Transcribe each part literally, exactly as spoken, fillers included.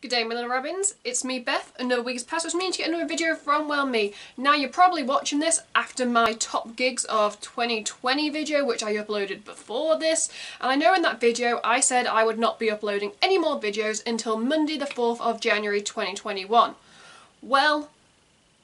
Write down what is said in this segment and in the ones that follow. Good day, my little robins, it's me Beth. Another week has passed, which means you get another video from well me. Now you're probably watching this after my top gigs of twenty twenty video, which I uploaded before this, and I know in that video I said I would not be uploading any more videos until Monday the fourth of January twenty twenty-one. Well,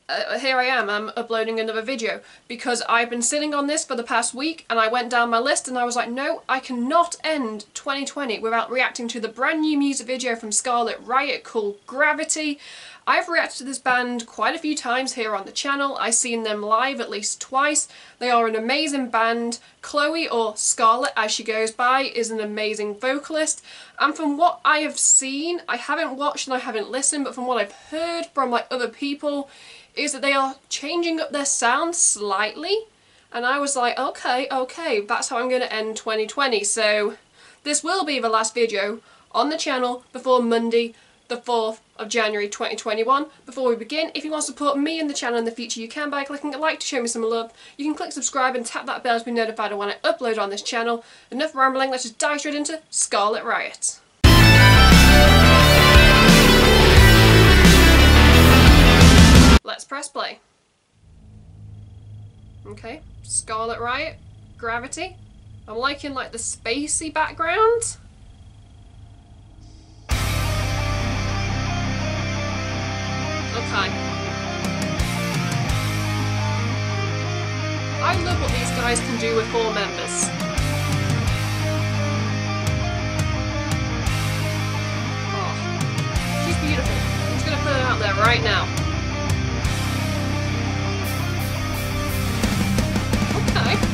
Uh, here I am, I'm uploading another video because I've been sitting on this for the past week, and I went down my list and I was like, no, I cannot end twenty twenty without reacting to the brand new music video from Skarlett Riot called Gravity. I've reacted to this band quite a few times here on the channel. I've seen them live at least twice. They are an amazing band. Chloe, or Scarlett as she goes by, is an amazing vocalist. And from what I have seen, I haven't watched and I haven't listened, but from what I've heard from like other people, is that they are changing up their sound slightly. And I was like, okay, okay, that's how I'm going to end twenty twenty. So this will be the last video on the channel before Monday the fourth of January twenty twenty-one. Before we begin, if you want to support me and the channel in the future, you can by clicking a like to show me some love. You can click subscribe and tap that bell to be notified of when I upload on this channel. Enough rambling, let's just dive straight into Skarlett Riot. Let's press play. Okay, Skarlett Riot, Gravity. I'm liking like the spacey background. Okay. I love what these guys can do with four members. Oh, she's beautiful. I'm just gonna put it out there right now. Okay.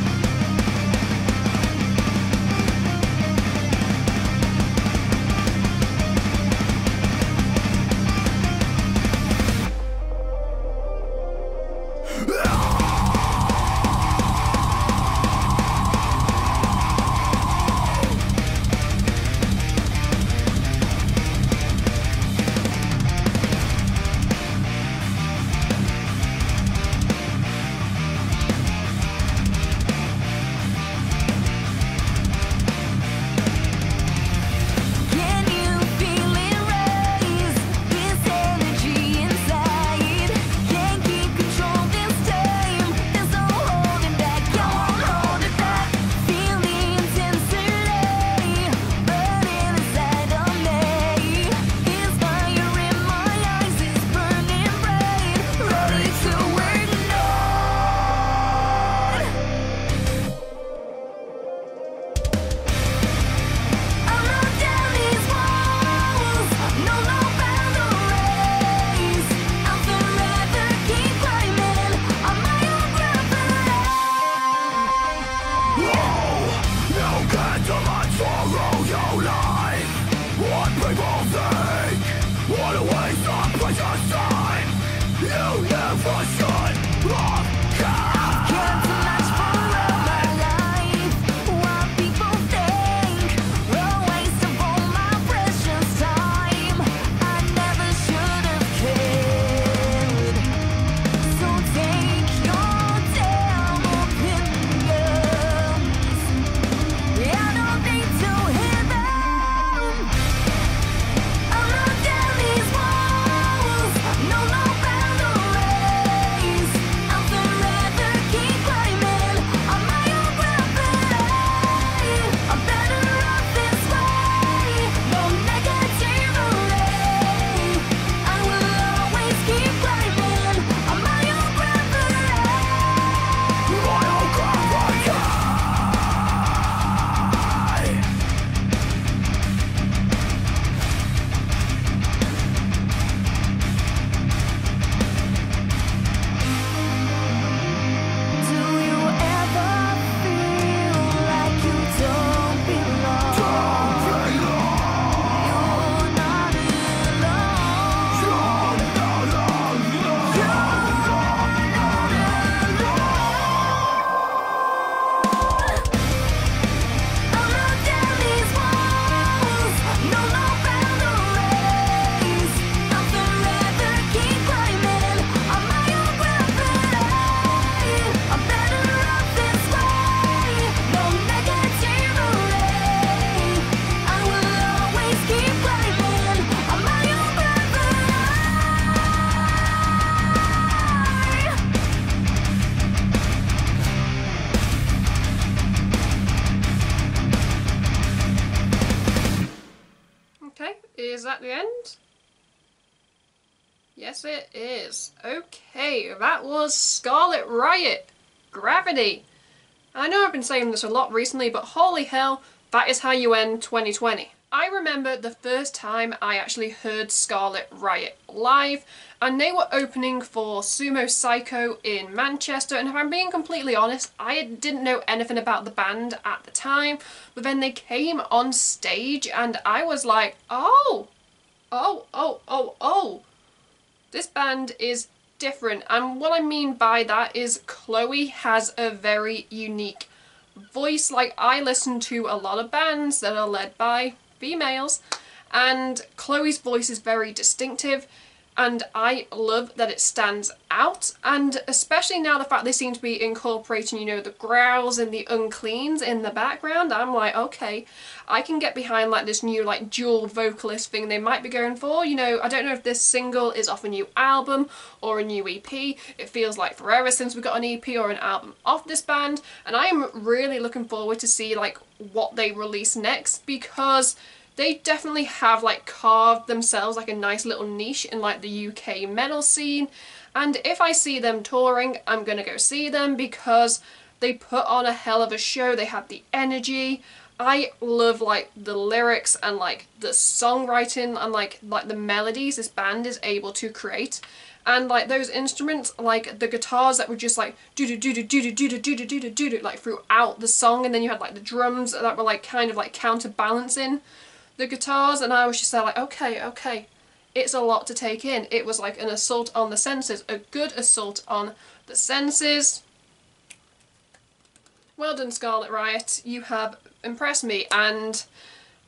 that the end? Yes, it is. Okay, that was Skarlett Riot, Gravity. I know I've been saying this a lot recently, but holy hell, that is how you end twenty twenty. I remember the first time I actually heard Skarlett Riot live, and they were opening for Sumo Psycho in Manchester, and if I'm being completely honest, I didn't know anything about the band at the time, but then they came on stage and I was like, oh, oh, oh, oh, oh, this band is different. And what I mean by that is Chloe has a very unique voice. Like, I listen to a lot of bands that are led by females, and Chloe's voice is very distinctive, and I love that it stands out, and especially now the fact they seem to be incorporating, you know, the growls and the uncleans in the background. I'm like, okay, I can get behind like this new like dual vocalist thing they might be going for. You know, I don't know if this single is off a new album or a new E P. It feels like forever since we got an E P or an album off this band, and I'm really looking forward to see like what they release next, because they definitely have like carved themselves like a nice little niche in like the U K metal scene, and if I see them touring, I'm gonna go see them because they put on a hell of a show. They have the energy. I love like the lyrics and like the songwriting and like like the melodies this band is able to create, and like those instruments, like the guitars that were just like do do do do do do do do do do do do like throughout the song, and then you had like the drums that were like kind of like counterbalancing the guitars, and I was just there like, okay, okay, it's a lot to take in. It was like an assault on the senses, a good assault on the senses. Well done, Skarlett Riot, you have impressed me, and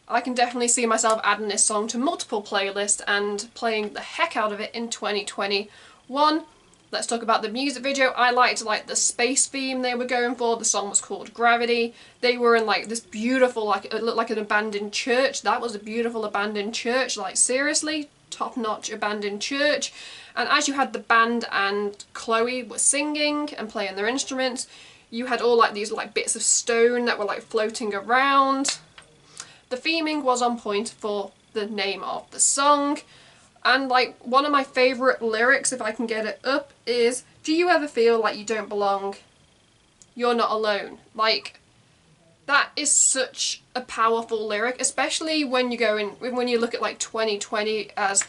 I can definitely see myself adding this song to multiple playlists and playing the heck out of it in twenty twenty-one. Let's talk about the music video. I liked like the space theme they were going for. The song was called Gravity. They were in like this beautiful, like it looked like an abandoned church. That was a beautiful abandoned church. Like, seriously, top-notch abandoned church. And as you had the band and Chloe were singing and playing their instruments, you had all like these like bits of stone that were like floating around. The theming was on point for the name of the song. And like one of my favourite lyrics, if I can get it up, is, do you ever feel like you don't belong? You're not alone. Like, that is such a powerful lyric, especially when you go in, when you look at like twenty twenty as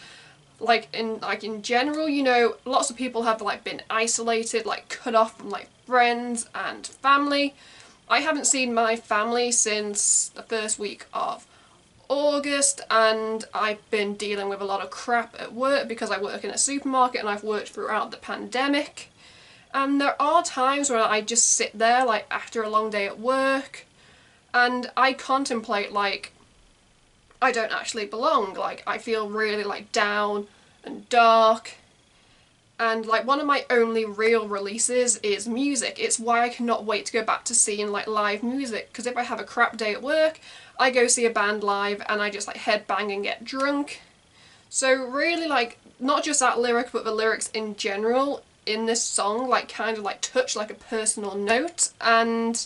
like in like in general, you know, lots of people have like been isolated, like cut off from like friends and family. I haven't seen my family since the first week of August, and I've been dealing with a lot of crap at work because I work in a supermarket and I've worked throughout the pandemic, and there are times where I just sit there like after a long day at work and I contemplate like I don't actually belong. Like, I feel really like down and dark, and like one of my only real releases is music. It's why I cannot wait to go back to seeing like live music, because if I have a crap day at work, I go see a band live and I just like headbang and get drunk. So really, like, not just that lyric but the lyrics in general in this song like kind of like touch like a personal note, and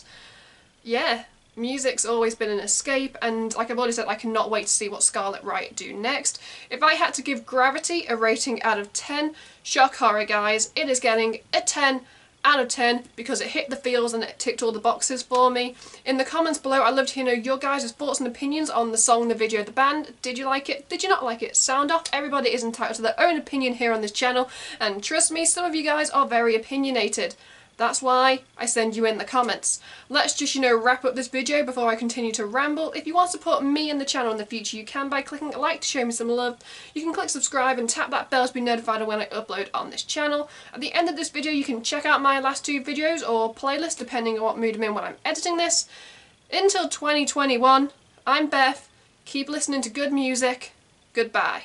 yeah, music's always been an escape, and like I've already said, I cannot wait to see what Skarlett Riot do next. If I had to give Gravity a rating out of ten, shock horror guys, it is getting a ten out of ten because it hit the feels and it ticked all the boxes for me. In the comments below, I'd love to know your guys' thoughts and opinions on the song, the video, the band. Did you like it? Did you not like it? Sound off. Everybody is entitled to their own opinion here on this channel, and trust me, some of you guys are very opinionated. That's why I send you in the comments. Let's just, you know, wrap up this video before I continue to ramble. If you want to support me and the channel in the future, you can by clicking like to show me some love. You can click subscribe and tap that bell to be notified of when I upload on this channel. At the end of this video, you can check out my last two videos or playlists, depending on what mood I'm in when I'm editing this. Until twenty twenty-one, I'm Beth. Keep listening to good music. Goodbye.